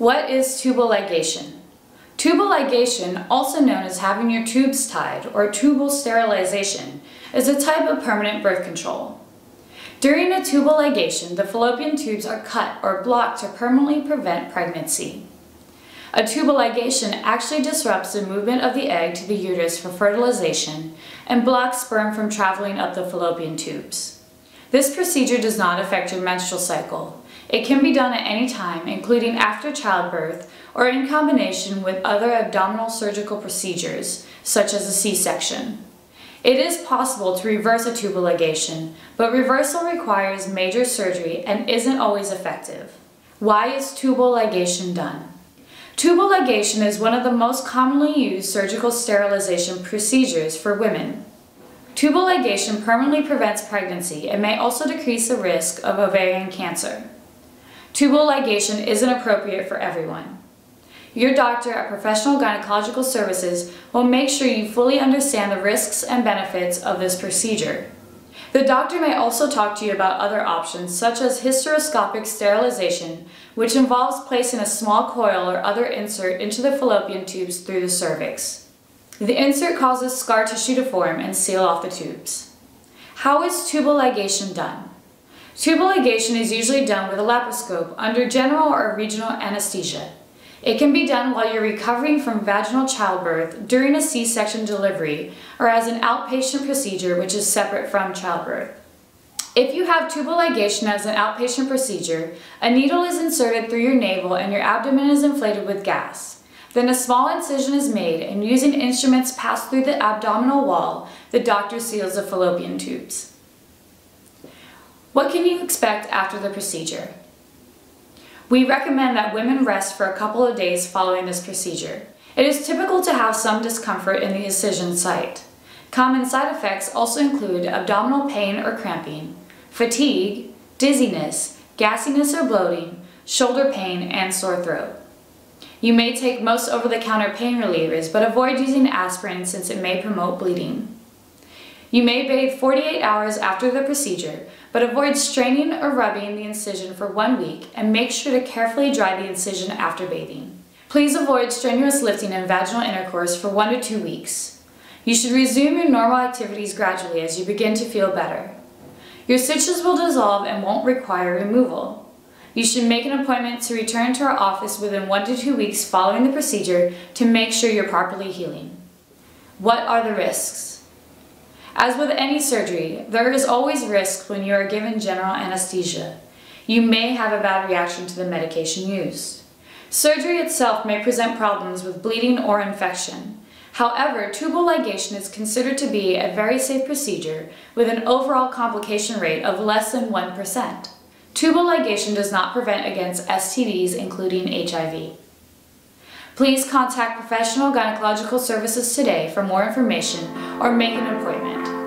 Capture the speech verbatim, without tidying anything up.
What is tubal ligation? Tubal ligation, also known as having your tubes tied or tubal sterilization, is a type of permanent birth control. During a tubal ligation, the fallopian tubes are cut or blocked to permanently prevent pregnancy. A tubal ligation actually disrupts the movement of the egg to the uterus for fertilization and blocks sperm from traveling up the fallopian tubes. This procedure does not affect your menstrual cycle. It can be done at any time, including after childbirth or in combination with other abdominal surgical procedures, such as a C-section. It is possible to reverse a tubal ligation, but reversal requires major surgery and isn't always effective. Why is tubal ligation done? Tubal ligation is one of the most commonly used surgical sterilization procedures for women. Tubal ligation permanently prevents pregnancy and may also decrease the risk of ovarian cancer. Tubal ligation isn't appropriate for everyone. Your doctor at Professional Gynecological Services will make sure you fully understand the risks and benefits of this procedure. The doctor may also talk to you about other options such as hysteroscopic sterilization, which involves placing a small coil or other insert into the fallopian tubes through the cervix. The insert causes scar tissue to form and seal off the tubes. How is tubal ligation done? Tubal ligation is usually done with a laparoscope under general or regional anesthesia. It can be done while you're recovering from vaginal childbirth, during a C-section delivery, or as an outpatient procedure which is separate from childbirth. If you have tubal ligation as an outpatient procedure, a needle is inserted through your navel and your abdomen is inflated with gas. Then a small incision is made and using instruments passed through the abdominal wall, the doctor seals the fallopian tubes. What can you expect after the procedure? We recommend that women rest for a couple of days following this procedure. It is typical to have some discomfort in the incision site. Common side effects also include abdominal pain or cramping, fatigue, dizziness, gassiness or bloating, shoulder pain, and sore throat. You may take most over-the-counter pain relievers, but avoid using aspirin since it may promote bleeding. You may bathe forty-eight hours after the procedure, but avoid straining or rubbing the incision for one week and make sure to carefully dry the incision after bathing. Please avoid strenuous lifting and vaginal intercourse for one to two weeks. You should resume your normal activities gradually as you begin to feel better. Your stitches will dissolve and won't require removal. You should make an appointment to return to our office within one to two weeks following the procedure to make sure you're properly healing. What are the risks? As with any surgery, there is always risk when you are given general anesthesia. You may have a bad reaction to the medication used. Surgery itself may present problems with bleeding or infection. However, tubal ligation is considered to be a very safe procedure with an overall complication rate of less than one percent. Tubal ligation does not prevent against S T Ds, including H I V. Please contact Professional Gynecological Services today for more information or make an appointment.